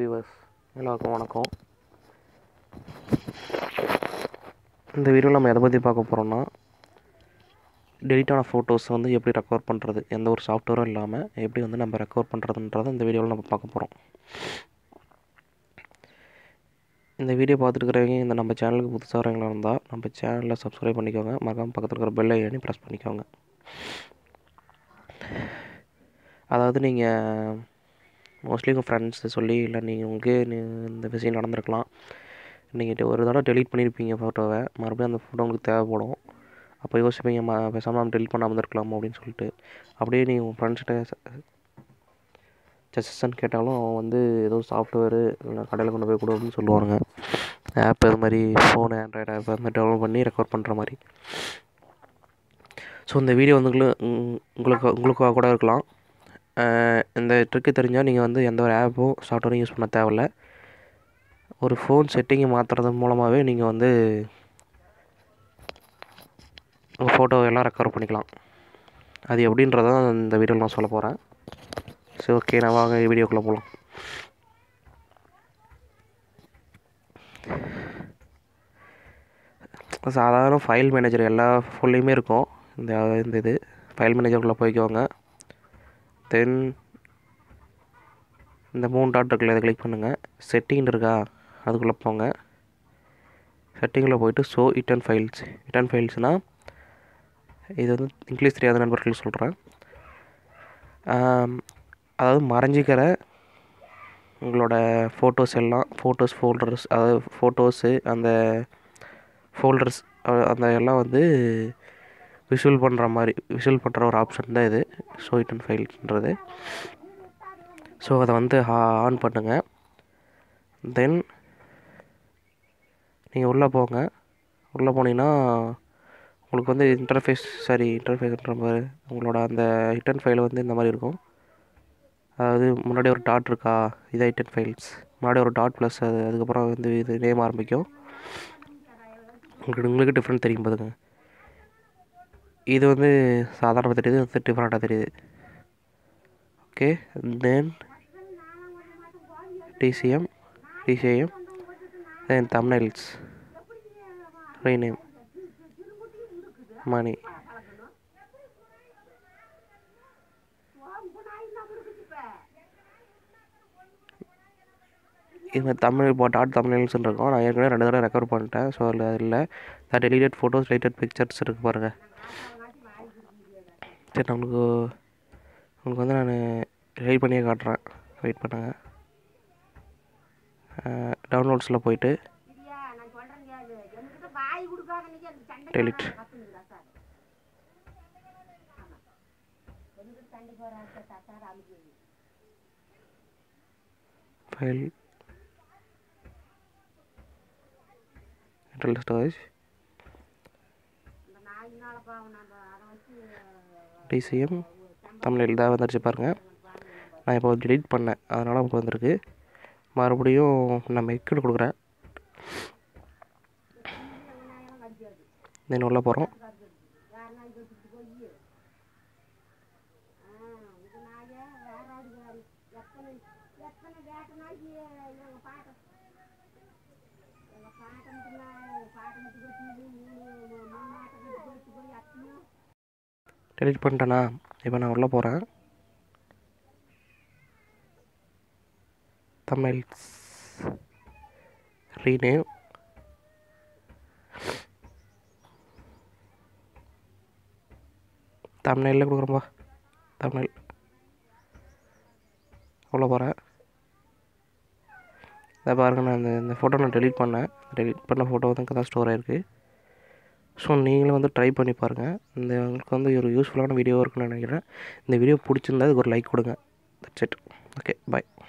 Viewers எல்லாருக்கும் வணக்கம். இந்த வீடியோவில் நம்ம எதை பற்றி பார்க்க போகிறோம்னா, டெலிட்டான ஃபோட்டோஸ் வந்து எப்படி ரெக்கவர் பண்ணுறது, எந்த ஒரு சாஃப்ட்வேரும் இல்லாமல் எப்படி வந்து நம்ம ரெக்கவர் பண்ணுறதுன்றதை இந்த வீடியோவில் நம்ம பார்க்க போகிறோம். இந்த வீடியோ பார்த்துட்டுருக்கிறவங்க இந்த நம்ம சேனலுக்கு புதுசாக வரவங்களாக இருந்தால் நம்ம சேனலில் சப்ஸ்கிரைப் பண்ணிக்கோங்க, மறக்காமல் பக்கத்தில் இருக்கிற பெல் ஐக்கானை ப்ரெஸ் பண்ணிக்கோங்க. அதாவது நீங்கள் மோஸ்ட்லி உங்கள் ஃப்ரெண்ட்ஸு சொல்லி, இல்லை நீங்கள் உங்களுக்கே இந்த விஷயம் நடந்திருக்கலாம், நீங்கள் ஒரு தடவை டெலீட் பண்ணியிருப்பீங்க ஃபோட்டோவை, மறுபடியும் அந்த ஃபோட்டோ உங்களுக்கு தேவைப்படும். அப்போ யோசிப்பீங்க, பேசாமல் நம்ம டெலிட் பண்ணாமல் இருந்திருக்கலாமோ அப்படின்னு சொல்லிட்டு. அப்படியே நீங்கள் உங்கள் ஃப்ரெண்ட்ஸ்கிட்ட சஜஷன் கேட்டாலும் அவன் வந்து ஏதோ சாஃப்ட்வேரு இல்லை கடையில் கொண்டு போய் கொடு அப்படின்னு சொல்லுவாங்க. ஆப் அது மாதிரி ஃபோன் ஆண்ட்ராய்டு ஆப் அது மாதிரி டவுன்லோட் பண்ணி ரெக்கார்ட் பண்ணுற மாதிரி. ஸோ இந்த வீடியோ வந்து உங்களுக்கு கூட இருக்கலாம். இந்த ட்ரிக்கு தெரிஞ்சால் நீங்கள் வந்து எந்த ஒரு ஆப்பும் சாஃப்ட்வேரும் யூஸ் பண்ண தேவையில்ல. ஒரு ஃபோன் செட்டிங்கை மாற்றுறது மூலமாகவே நீங்கள் வந்து உங்கள் ஃபோட்டோவெல்லாம் ரெக்கவர் பண்ணிக்கலாம். அது எப்படின்றத இந்த வீடியோவில் நான் சொல்ல போகிறேன். சரி, ஓகே, நான் வாங்க வீடியோக்குள்ளே போகலாம். சாதாரண ஃபைல் மேனேஜர் எல்லா ஃபோன்லேயுமே இருக்கும். இந்த இது ஃபைல் மேனேஜருக்குள்ளே போய்க்குவாங்க. தென் இந்த 3 டாட் இருக்குல்ல, இதை கிளிக் பண்ணுங்கள். செட்டிங் இருக்கா, அதுக்குள்ளே போங்க. செட்டிங்கில் போய்ட்டு ஷோ ரிட்டர்ன் ஃபைல்ஸ். ரிட்டர்ன் ஃபைல்ஸ்னால் இது வந்து இங்கிலீஷ் தெரியாத நண்பர்கள் சொல்கிறேன். அதாவது மறைஞ்சிக்கிற உங்களோட ஃபோட்டோஸ் எல்லாம், ஃபோட்டோஸ் ஃபோல்டர்ஸ், அதாவது ஃபோட்டோஸு அந்த ஃபோல்டர்ஸ் அந்த எல்லாம் வந்து விசுவல் பண்ணுற மாதிரி, விசுவல் பண்ணுற ஒரு ஆப்ஷன் தான் இது ஷோ ரிட்டர்ன் ஃபைல்ஸ்ன்றது. ஸோ அதை வந்து ஆன் பண்ணுங்கள். தென் நீங்கள் உள்ளே போங்க. உள்ளே போனீங்கன்னா உங்களுக்கு வந்து இன்டர்ஃபேஸ்ன்ற மாதிரி உங்களோட அந்த ரிட்டர்ன் ஃபைல் வந்து இந்த மாதிரி இருக்கும். அதாவது முன்னாடி ஒரு டாட் இருக்கா, இதான் ரிட்டர்ன் ஃபைல்ஸ். முன்னாடி ஒரு டாட் ப்ளஸ் அது, அதுக்கப்புறம் வந்து இது நேம் ஆரம்பிக்கும். உங்களுக்கு டிஃப்ரெண்ட் தெரியும் பாருங்க. இது வந்து சாதாரணமாக தெரியுது, இது வந்து டிஃப்ரெண்ட்டாக தெரியுது. Okay, then DCM then thumbnails, rename, மணி. இது மாதிரி தம்ப்நெயில் இப்போ டாட் தம்ப்நெயில்ஸ்ன்னு இருக்கும். நான் ஏற்கனவே 2 தடவை ரெக்கவர் பண்ணிட்டேன். ஸோ அதில் இல்லை தான் டெலிட்டட் ஃபோட்டோஸ், டெலிட்டட் பிக்சர்ஸ் இருக்குது பாருங்கள். சரி, உங்களுக்கு வந்து நான் ரைட் பண்ணியே காட்டுறேன், வெயிட் பண்ணுங்கள். டவுன்லோட்ஸில் போயிட்டு delete. File internal storage DCM தமிழில் தான் வந்துருச்சு பாருங்கள். நான் இப்போ டெலிட் பண்ணேன், அதனால் நமக்கு வந்திருக்கு. மறுபடியும் நான் மெக்கெட் கொடுக்குறேன். தென் உள்ளே போகிறோம். டெலிட் பண்ணிட்டேனா, இப்போ நான் உள்ளே போகிறேன். தம்ப்நெயில்ஸ், ரீநேம், தம்ப்நெயிலில் கொடுக்குறோம்பா. தம்ப்நெயில் உள்ளே போகிறேன். இதை பாருங்கள், நான் இந்த ஃபோட்டோ நான் டெலிட் பண்ணேன். டெலிட் பண்ண ஃபோட்டோ வந்து தான் ஸ்டோர் ஆகிருக்கு. ஸோ நீங்களும் வந்து ட்ரை பண்ணி பாருங்கள். இந்த உங்களுக்கு வந்து ஒரு யூஸ்ஃபுல்லான வீடியோவாக இருக்குன்னு நினைக்கிறேன். இந்த வீடியோ பிடிச்சிருந்தா அதுக்கு ஒரு லைக் கொடுங்க. That's it. Okay, bye.